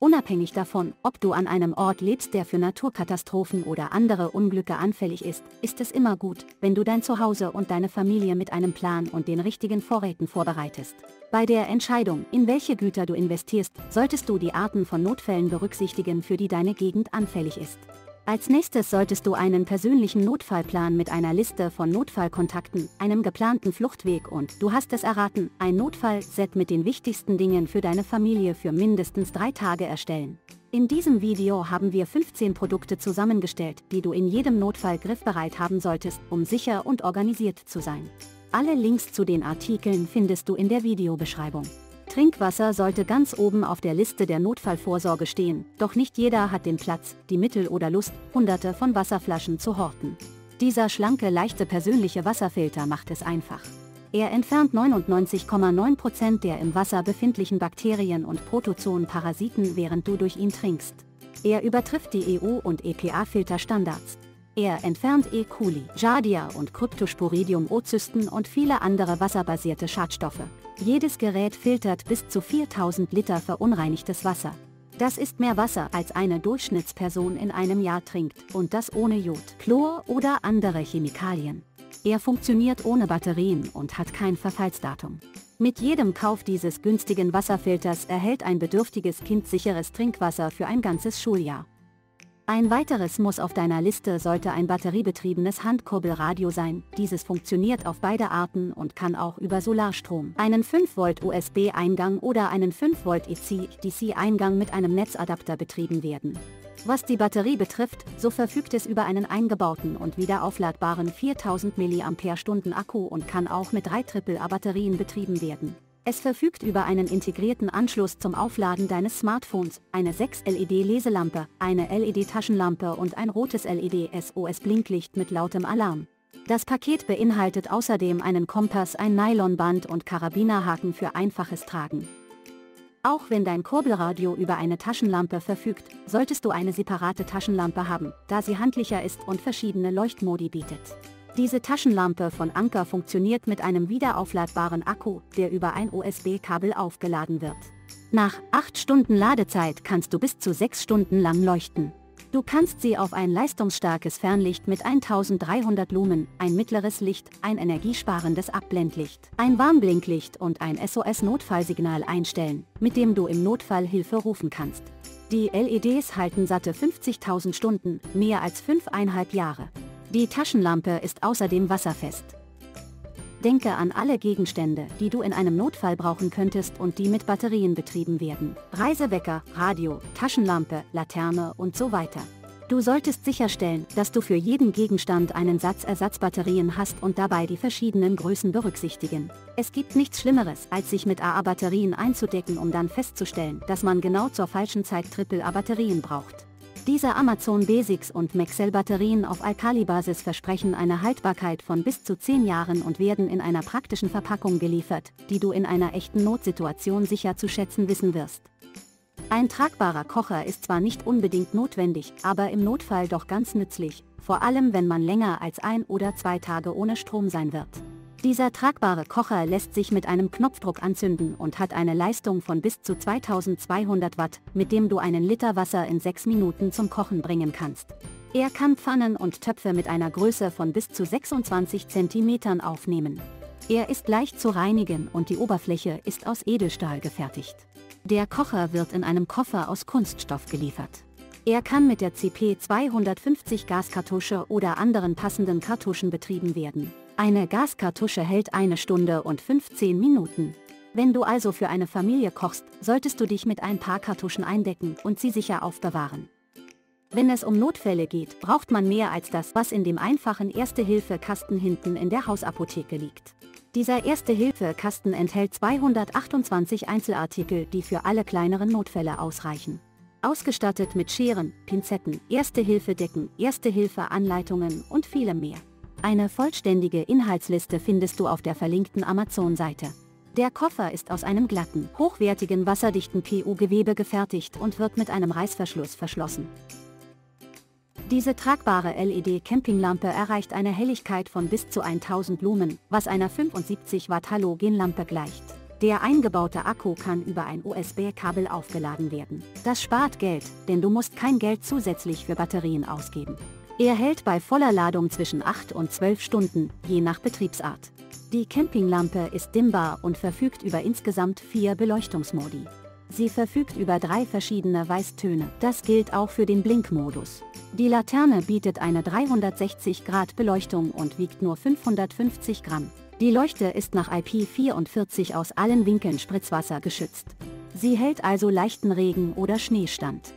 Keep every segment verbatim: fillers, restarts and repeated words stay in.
Unabhängig davon, ob du an einem Ort lebst, der für Naturkatastrophen oder andere Unglücke anfällig ist, ist es immer gut, wenn du dein Zuhause und deine Familie mit einem Plan und den richtigen Vorräten vorbereitest. Bei der Entscheidung, in welche Güter du investierst, solltest du die Arten von Notfällen berücksichtigen, für die deine Gegend anfällig ist. Als nächstes solltest du einen persönlichen Notfallplan mit einer Liste von Notfallkontakten, einem geplanten Fluchtweg und, du hast es erraten, ein Notfallset mit den wichtigsten Dingen für deine Familie für mindestens drei Tage erstellen. In diesem Video haben wir fünfzehn Produkte zusammengestellt, die du in jedem Notfall griffbereit haben solltest, um sicher und organisiert zu sein. Alle Links zu den Artikeln findest du in der Videobeschreibung. Trinkwasser sollte ganz oben auf der Liste der Notfallvorsorge stehen, doch nicht jeder hat den Platz, die Mittel oder Lust, hunderte von Wasserflaschen zu horten. Dieser schlanke, leichte persönliche Wasserfilter macht es einfach. Er entfernt neunundneunzig Komma neun Prozent der im Wasser befindlichen Bakterien und Protozoen-Parasiten, während du durch ihn trinkst. Er übertrifft die E U- und E P A-Filterstandards. Er entfernt E. coli, Giardia und Cryptosporidium ozysten und viele andere wasserbasierte Schadstoffe. Jedes Gerät filtert bis zu viertausend Liter verunreinigtes Wasser. Das ist mehr Wasser, als eine Durchschnittsperson in einem Jahr trinkt, und das ohne Jod, Chlor oder andere Chemikalien. Er funktioniert ohne Batterien und hat kein Verfallsdatum. Mit jedem Kauf dieses günstigen Wasserfilters erhält ein bedürftiges Kind sicheres Trinkwasser für ein ganzes Schuljahr. Ein weiteres Muss auf deiner Liste sollte ein batteriebetriebenes Handkurbelradio sein. Dieses funktioniert auf beide Arten und kann auch über Solarstrom, einen fünf Volt U S B-Eingang oder einen fünf Volt E C D C-Eingang mit einem Netzadapter betrieben werden. Was die Batterie betrifft, so verfügt es über einen eingebauten und wieder aufladbaren viertausend Milliampere-Stunden Akku und kann auch mit drei Triple A-Batterien betrieben werden. Es verfügt über einen integrierten Anschluss zum Aufladen deines Smartphones, eine sechs L E D-Leselampe, eine L E D-Taschenlampe und ein rotes L E D S O S-Blinklicht mit lautem Alarm. Das Paket beinhaltet außerdem einen Kompass, ein Nylonband und Karabinerhaken für einfaches Tragen. Auch wenn dein Kurbelradio über eine Taschenlampe verfügt, solltest du eine separate Taschenlampe haben, da sie handlicher ist und verschiedene Leuchtmodi bietet. Diese Taschenlampe von Anker funktioniert mit einem wiederaufladbaren Akku, der über ein U S B-Kabel aufgeladen wird. Nach acht Stunden Ladezeit kannst du bis zu sechs Stunden lang leuchten. Du kannst sie auf ein leistungsstarkes Fernlicht mit eintausenddreihundert Lumen, ein mittleres Licht, ein energiesparendes Abblendlicht, ein Warnblinklicht und ein S O S-Notfallsignal einstellen, mit dem du im Notfall Hilfe rufen kannst. Die L E Ds halten satte fünfzigtausend Stunden, mehr als fünfeinhalb Jahre. Die Taschenlampe ist außerdem wasserfest. Denke an alle Gegenstände, die du in einem Notfall brauchen könntest und die mit Batterien betrieben werden. Reisewecker, Radio, Taschenlampe, Laterne und so weiter. Du solltest sicherstellen, dass du für jeden Gegenstand einen Satz Ersatzbatterien hast und dabei die verschiedenen Größen berücksichtigen. Es gibt nichts Schlimmeres, als sich mit A A-Batterien einzudecken, um dann festzustellen, dass man genau zur falschen Zeit Triple A-Batterien braucht. Diese Amazon Basics und Maxell Batterien auf Alkalibasis versprechen eine Haltbarkeit von bis zu zehn Jahren und werden in einer praktischen Verpackung geliefert, die du in einer echten Notsituation sicher zu schätzen wissen wirst. Ein tragbarer Kocher ist zwar nicht unbedingt notwendig, aber im Notfall doch ganz nützlich, vor allem wenn man länger als ein oder zwei Tage ohne Strom sein wird. Dieser tragbare Kocher lässt sich mit einem Knopfdruck anzünden und hat eine Leistung von bis zu zweitausendzweihundert Watt, mit dem du einen Liter Wasser in sechs Minuten zum Kochen bringen kannst. Er kann Pfannen und Töpfe mit einer Größe von bis zu sechsundzwanzig Zentimetern aufnehmen. Er ist leicht zu reinigen und die Oberfläche ist aus Edelstahl gefertigt. Der Kocher wird in einem Koffer aus Kunststoff geliefert. Er kann mit der C P zweihundertfünfzig Gaskartusche oder anderen passenden Kartuschen betrieben werden. Eine Gaskartusche hält eine Stunde und fünfzehn Minuten. Wenn du also für eine Familie kochst, solltest du dich mit ein paar Kartuschen eindecken und sie sicher aufbewahren. Wenn es um Notfälle geht, braucht man mehr als das, was in dem einfachen Erste-Hilfe-Kasten hinten in der Hausapotheke liegt. Dieser Erste-Hilfe-Kasten enthält zweihundertachtundzwanzig Einzelartikel, die für alle kleineren Notfälle ausreichen. Ausgestattet mit Scheren, Pinzetten, Erste-Hilfe-Decken, Erste-Hilfe-Anleitungen und vielem mehr. Eine vollständige Inhaltsliste findest du auf der verlinkten Amazon-Seite. Der Koffer ist aus einem glatten, hochwertigen, wasserdichten P U-Gewebe gefertigt und wird mit einem Reißverschluss verschlossen. Diese tragbare L E D-Campinglampe erreicht eine Helligkeit von bis zu tausend Lumen, was einer fünfundsiebzig Watt Halogenlampe gleicht. Der eingebaute Akku kann über ein U S B-Kabel aufgeladen werden. Das spart Geld, denn du musst kein Geld zusätzlich für Batterien ausgeben. Er hält bei voller Ladung zwischen acht und zwölf Stunden, je nach Betriebsart. Die Campinglampe ist dimmbar und verfügt über insgesamt vier Beleuchtungsmodi. Sie verfügt über drei verschiedene Weißtöne. Das gilt auch für den Blinkmodus. Die Laterne bietet eine dreihundertsechzig Grad Beleuchtung und wiegt nur fünfhundertfünfzig Gramm. Die Leuchte ist nach I P vierundvierzig aus allen Winkeln Spritzwasser geschützt. Sie hält also leichten Regen oder Schnee stand.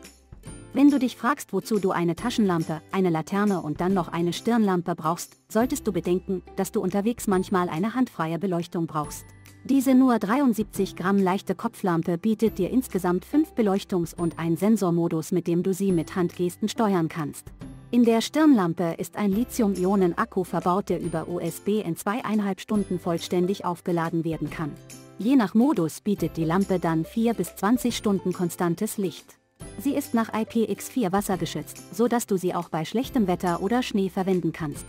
Wenn du dich fragst, wozu du eine Taschenlampe, eine Laterne und dann noch eine Stirnlampe brauchst, solltest du bedenken, dass du unterwegs manchmal eine handfreie Beleuchtung brauchst. Diese nur dreiundsiebzig Gramm leichte Kopflampe bietet dir insgesamt fünf Beleuchtungs- und einen Sensormodus, mit dem du sie mit Handgesten steuern kannst. In der Stirnlampe ist ein Lithium-Ionen-Akku verbaut, der über U S B in zweieinhalb Stunden vollständig aufgeladen werden kann. Je nach Modus bietet die Lampe dann vier bis zwanzig Stunden konstantes Licht. Sie ist nach I P x vier wassergeschützt, sodass du sie auch bei schlechtem Wetter oder Schnee verwenden kannst.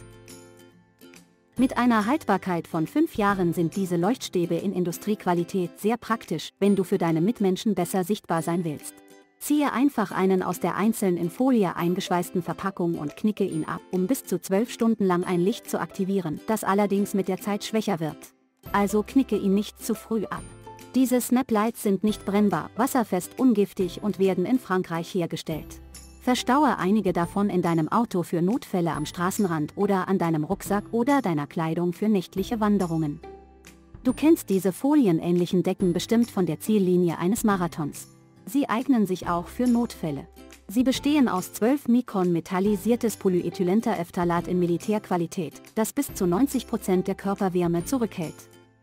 Mit einer Haltbarkeit von fünf Jahren sind diese Leuchtstäbe in Industriequalität sehr praktisch, wenn du für deine Mitmenschen besser sichtbar sein willst. Ziehe einfach einen aus der einzeln in Folie eingeschweißten Verpackung und knicke ihn ab, um bis zu zwölf Stunden lang ein Licht zu aktivieren, das allerdings mit der Zeit schwächer wird. Also knicke ihn nicht zu früh ab. Diese Snaplights sind nicht brennbar, wasserfest, ungiftig und werden in Frankreich hergestellt. Verstaue einige davon in deinem Auto für Notfälle am Straßenrand oder an deinem Rucksack oder deiner Kleidung für nächtliche Wanderungen. Du kennst diese folienähnlichen Decken bestimmt von der Ziellinie eines Marathons. Sie eignen sich auch für Notfälle. Sie bestehen aus zwölf Mikron metallisiertes Polyethylenterephthalat in Militärqualität, das bis zu neunzig Prozent der Körperwärme zurückhält.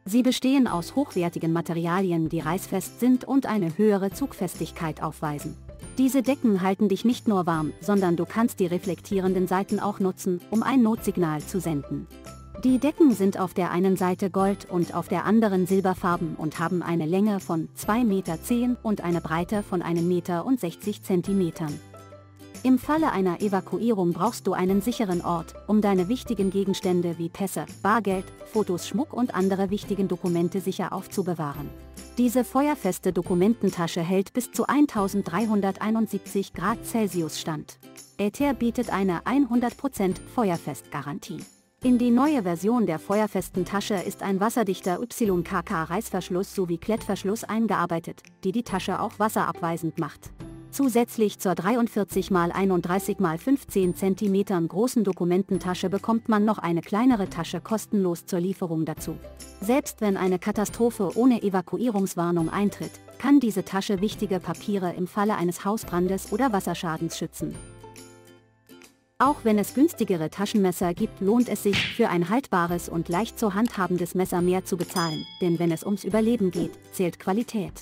Sie bestehen aus hochwertigen Materialien, die reißfest sind und eine höhere Zugfestigkeit aufweisen. Diese Decken halten dich nicht nur warm, sondern du kannst die reflektierenden Seiten auch nutzen, um ein Notsignal zu senden. Die Decken sind auf der einen Seite gold und auf der anderen silberfarben und haben eine Länge von zwei Komma zehn Meter und eine Breite von einem Meter sechzig Zentimeter. Im Falle einer Evakuierung brauchst du einen sicheren Ort, um deine wichtigen Gegenstände wie Pässe, Bargeld, Fotos, Schmuck und andere wichtigen Dokumente sicher aufzubewahren. Diese feuerfeste Dokumententasche hält bis zu eintausenddreihunderteinundsiebzig Grad Celsius stand. Aitere bietet eine hundert Prozent Feuerfestgarantie. In die neue Version der feuerfesten Tasche ist ein wasserdichter Y K K-Reißverschluss sowie Klettverschluss eingearbeitet, die die Tasche auch wasserabweisend macht. Zusätzlich zur dreiundvierzig mal einunddreißig mal fünfzehn Zentimeter großen Dokumententasche bekommt man noch eine kleinere Tasche kostenlos zur Lieferung dazu. Selbst wenn eine Katastrophe ohne Evakuierungswarnung eintritt, kann diese Tasche wichtige Papiere im Falle eines Hausbrandes oder Wasserschadens schützen. Auch wenn es günstigere Taschenmesser gibt, lohnt es sich, für ein haltbares und leicht zu handhabendes Messer mehr zu bezahlen, denn wenn es ums Überleben geht, zählt Qualität.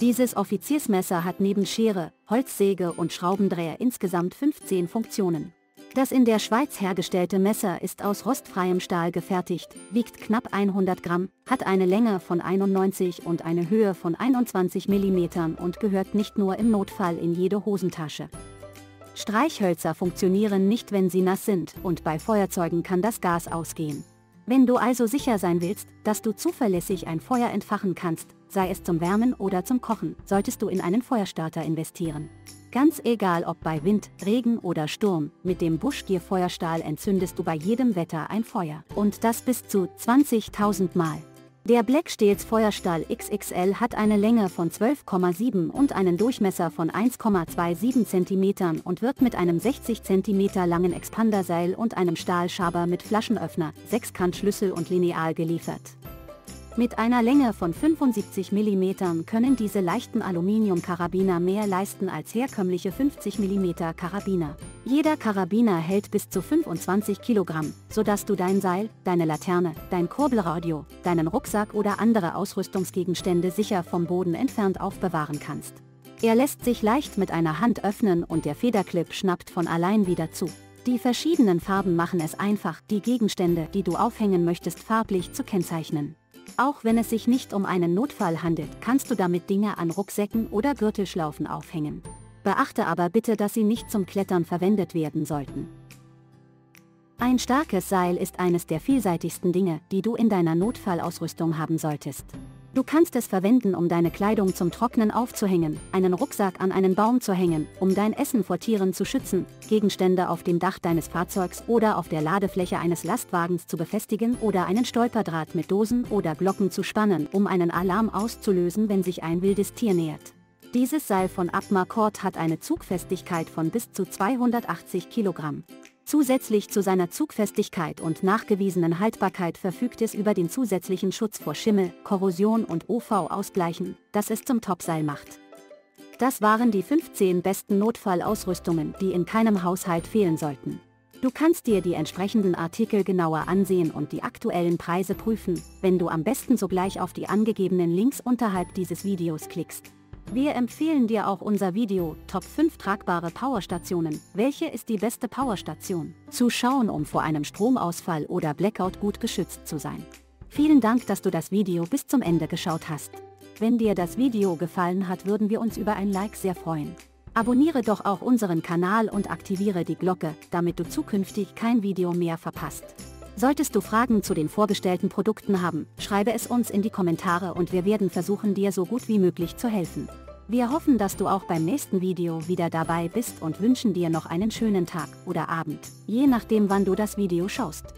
Dieses Offiziersmesser hat neben Schere, Holzsäge und Schraubendreher insgesamt fünfzehn Funktionen. Das in der Schweiz hergestellte Messer ist aus rostfreiem Stahl gefertigt, wiegt knapp hundert Gramm, hat eine Länge von einundneunzig und eine Höhe von einundzwanzig Millimeter und gehört nicht nur im Notfall in jede Hosentasche. Streichhölzer funktionieren nicht, wenn sie nass sind, und bei Feuerzeugen kann das Gas ausgehen. Wenn du also sicher sein willst, dass du zuverlässig ein Feuer entfachen kannst, sei es zum Wärmen oder zum Kochen, solltest du in einen Feuerstarter investieren. Ganz egal ob bei Wind, Regen oder Sturm, mit dem Buschgier-Feuerstahl entzündest du bei jedem Wetter ein Feuer, und das bis zu zwanzigtausend Mal. Der Black Steels Feuerstahl X X L hat eine Länge von zwölf Komma sieben und einen Durchmesser von eins Komma siebenundzwanzig Zentimeter und wird mit einem sechzig Zentimeter langen Expanderseil und einem Stahlschaber mit Flaschenöffner, Sechskantschlüssel und Lineal geliefert. Mit einer Länge von fünfundsiebzig Millimeter können diese leichten Aluminiumkarabiner mehr leisten als herkömmliche fünfzig Millimeter Karabiner. Jeder Karabiner hält bis zu fünfundzwanzig Kilogramm, sodass du dein Seil, deine Laterne, dein Kurbelradio, deinen Rucksack oder andere Ausrüstungsgegenstände sicher vom Boden entfernt aufbewahren kannst. Er lässt sich leicht mit einer Hand öffnen und der Federclip schnappt von allein wieder zu. Die verschiedenen Farben machen es einfach, die Gegenstände, die du aufhängen möchtest, farblich zu kennzeichnen. Auch wenn es sich nicht um einen Notfall handelt, kannst du damit Dinge an Rucksäcken oder Gürtelschlaufen aufhängen. Beachte aber bitte, dass sie nicht zum Klettern verwendet werden sollten. Ein starkes Seil ist eines der vielseitigsten Dinge, die du in deiner Notfallausrüstung haben solltest. Du kannst es verwenden, um deine Kleidung zum Trocknen aufzuhängen, einen Rucksack an einen Baum zu hängen, um dein Essen vor Tieren zu schützen, Gegenstände auf dem Dach deines Fahrzeugs oder auf der Ladefläche eines Lastwagens zu befestigen oder einen Stolperdraht mit Dosen oder Glocken zu spannen, um einen Alarm auszulösen, wenn sich ein wildes Tier nähert. Dieses Seil von Abma Cord hat eine Zugfestigkeit von bis zu zweihundertachtzig Kilogramm. Zusätzlich zu seiner Zugfestigkeit und nachgewiesenen Haltbarkeit verfügt es über den zusätzlichen Schutz vor Schimmel, Korrosion und U V-Ausgleichen, das es zum Topseil macht. Das waren die fünfzehn besten Notfallausrüstungen, die in keinem Haushalt fehlen sollten. Du kannst dir die entsprechenden Artikel genauer ansehen und die aktuellen Preise prüfen, wenn du am besten sogleich auf die angegebenen Links unterhalb dieses Videos klickst. Wir empfehlen dir auch unser Video, Top fünf tragbare Powerstationen, welche ist die beste Powerstation, zu schauen, um vor einem Stromausfall oder Blackout gut geschützt zu sein. Vielen Dank, dass du das Video bis zum Ende geschaut hast. Wenn dir das Video gefallen hat, würden wir uns über ein Like sehr freuen. Abonniere doch auch unseren Kanal und aktiviere die Glocke, damit du zukünftig kein Video mehr verpasst. Solltest du Fragen zu den vorgestellten Produkten haben, schreibe es uns in die Kommentare und wir werden versuchen, dir so gut wie möglich zu helfen. Wir hoffen, dass du auch beim nächsten Video wieder dabei bist und wünschen dir noch einen schönen Tag oder Abend, je nachdem, wann du das Video schaust.